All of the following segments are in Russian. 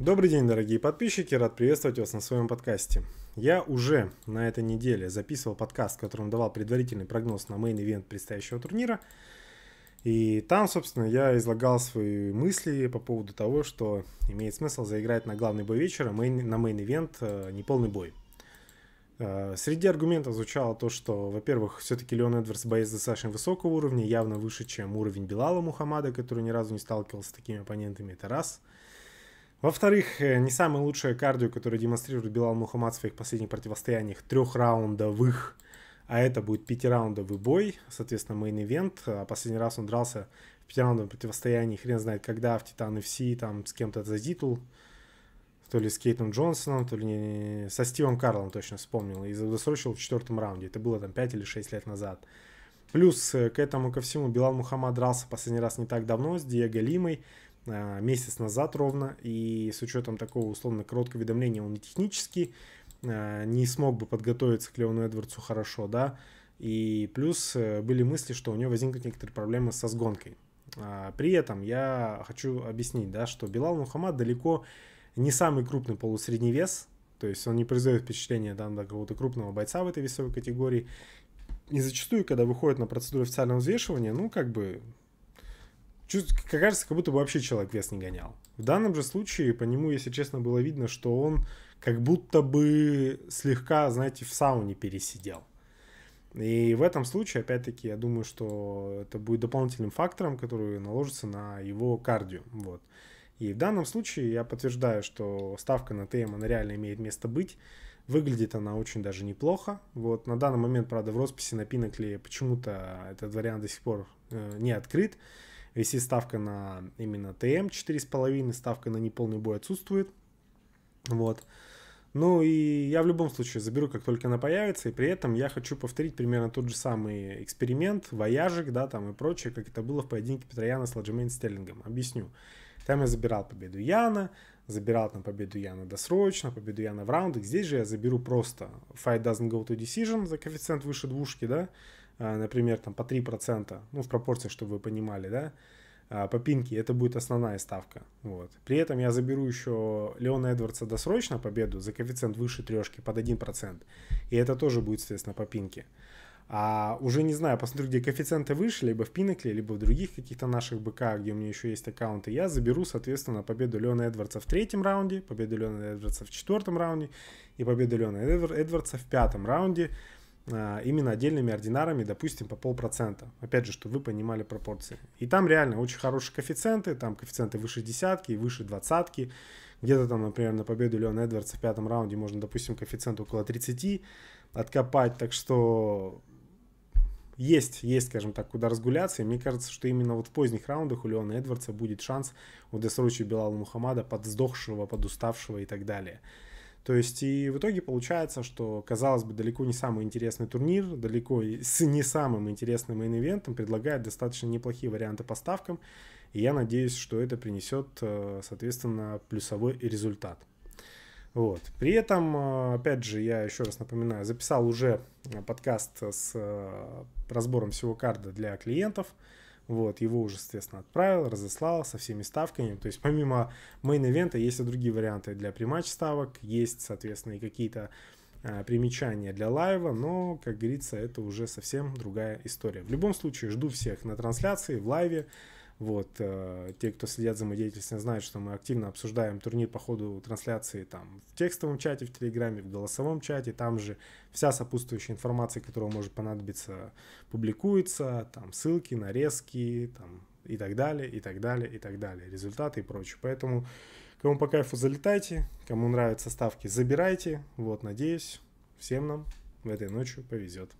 Добрый день, дорогие подписчики, рад приветствовать вас на своем подкасте. Я уже на этой неделе записывал подкаст, в котором давал предварительный прогноз на мейн-ивент предстоящего турнира. И там, собственно, я излагал свои мысли по поводу того, что имеет смысл заиграть на главный бой вечера, на мейн-ивент неполный бой. Среди аргументов звучало то, что, во-первых, все-таки Леон Эдвардс боец достаточно высокого уровня, явно выше, чем уровень Билала Мухаммада, который ни разу не сталкивался с такими оппонентами, это раз. Во-вторых, не самое лучшее кардио, которое демонстрирует Билал Мухаммад в своих последних противостояниях, трехраундовых, а это будет пятираундовый бой, соответственно, мейн-ивент. Последний раз он дрался в пятираундовом противостоянии, хрен знает когда, в Титан FC, там с кем-то за титул, то ли с Кейтом Джонсоном, то ли со Стивом Карлом, точно вспомнил, и досрочил в четвертом раунде, это было там 5 или 6 лет назад. Плюс к этому ко всему Билал Мухаммад дрался последний раз не так давно с Диего Лимой, месяц назад ровно, и с учетом такого условно короткого уведомления он не технически не смог бы подготовиться к Леону Эдвардсу хорошо, да, и плюс были мысли, что у него возникнут некоторые проблемы со сгонкой. При этом я хочу объяснить, да, что Билал Мухаммад далеко не самый крупный полусредний вес, то есть он не производит впечатление там, какого-то крупного бойца в этой весовой категории, и зачастую, когда выходит на процедуру официального взвешивания, ну, как бы... Кажется, как будто бы вообще человек вес не гонял. В данном же случае по нему, если честно, было видно, что он как будто бы слегка, знаете, в сауне пересидел. И в этом случае, опять-таки, я думаю, что это будет дополнительным фактором, который наложится на его кардио. Вот. И в данном случае я подтверждаю, что ставка на ТМ, она реально имеет место быть. Выглядит она очень даже неплохо. Вот. На данный момент, правда, в росписи на Pinnacle почему-то этот вариант до сих пор не открыт. Висит ставка на именно ТМ 4,5, ставка на неполный бой отсутствует. Вот. Ну и я в любом случае заберу, как только она появится. И при этом я хочу повторить примерно тот же самый эксперимент, вояжик, да, там и прочее, как это было в поединке Петра Яна с Ладжимейн Стеллингом. Объясню. Там я забирал победу Яна, забирал там победу Яна досрочно, победу Яна в раундах. Здесь же я заберу просто fight doesn't go to decision за коэффициент выше двушки, да. Например, там по 3%, ну, в пропорции, чтобы вы понимали, да, по пинке, это будет основная ставка, вот. При этом я заберу еще Леона Эдвардса досрочно победу за коэффициент выше трешки под 1%, и это тоже будет, соответственно, по пинке. А уже не знаю, посмотрю, где коэффициенты выше, либо в Pinnacle, либо в других каких-то наших БК, где у меня еще есть аккаунты, я заберу, соответственно, победу Леона Эдвардса в третьем раунде, победу Леона Эдвардса в четвертом раунде и победу Леона Эдвардса в пятом раунде, именно отдельными ординарами, допустим, по 0,5%. Опять же, чтобы вы понимали пропорции. И там реально очень хорошие коэффициенты, там коэффициенты выше десятки, выше двадцатки. Где-то там, например, на победу Леона Эдвардса в пятом раунде можно, допустим, коэффициент около 30 откопать. Так что есть, скажем так, куда разгуляться. И мне кажется, что именно вот в поздних раундах у Леона Эдвардса будет шанс у досрочи Билала Мухаммада, подсдохшего, подуставшего и так далее. То есть и в итоге получается, что, казалось бы, далеко не самый интересный турнир, далеко с не самым интересным мейн-ивентом предлагает достаточно неплохие варианты по ставкам. И я надеюсь, что это принесет, соответственно, плюсовой результат. Вот. При этом, опять же, я еще раз напоминаю, записал уже подкаст с разбором всего карда для клиентов. Вот, его уже, соответственно, отправил, разослал со всеми ставками. То есть, помимо мейн-ивента, есть и другие варианты для приматч ставок. Есть, соответственно, и какие-то примечания для лайва. Но, как говорится, это уже совсем другая история. В любом случае, жду всех на трансляции, в лайве. Вот, те, кто следят за моей деятельностью, знают, что мы активно обсуждаем турнир по ходу трансляции там в текстовом чате, в Телеграме, в голосовом чате. Там же вся сопутствующая информация, которая может понадобиться, публикуется. Там ссылки, нарезки там, и так далее, и так далее, и так далее. Результаты и прочее. Поэтому, кому по кайфу, залетайте. Кому нравятся ставки, забирайте. Вот, надеюсь, всем нам в этой ночью повезет.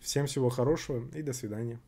Всем всего хорошего и до свидания.